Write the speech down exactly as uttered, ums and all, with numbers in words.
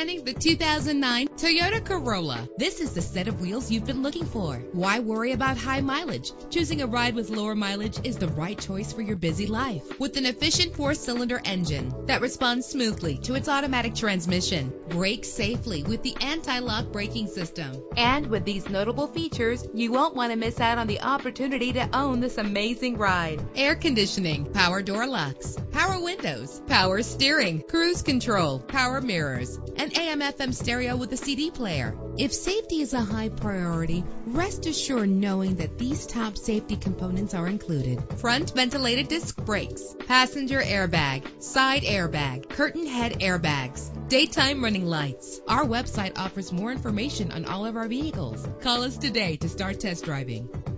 Presenting the two thousand nine Toyota Corolla. This is the set of wheels you've been looking for. Why worry about high mileage? Choosing a ride with lower mileage is the right choice for your busy life. With an efficient four-cylinder engine that responds smoothly to its automatic transmission, brake safely with the anti-lock braking system. And with these notable features, you won't want to miss out on the opportunity to own this amazing ride. Air conditioning, power door locks, power windows, power steering, cruise control, power mirrors, and A M F M stereo with a C D player. If safety is a high priority, rest assured knowing that these top safety components are included. Front ventilated disc brakes, passenger airbag, side airbag, curtain head airbags, daytime running lights. Our website offers more information on all of our vehicles. Call us today to start test driving.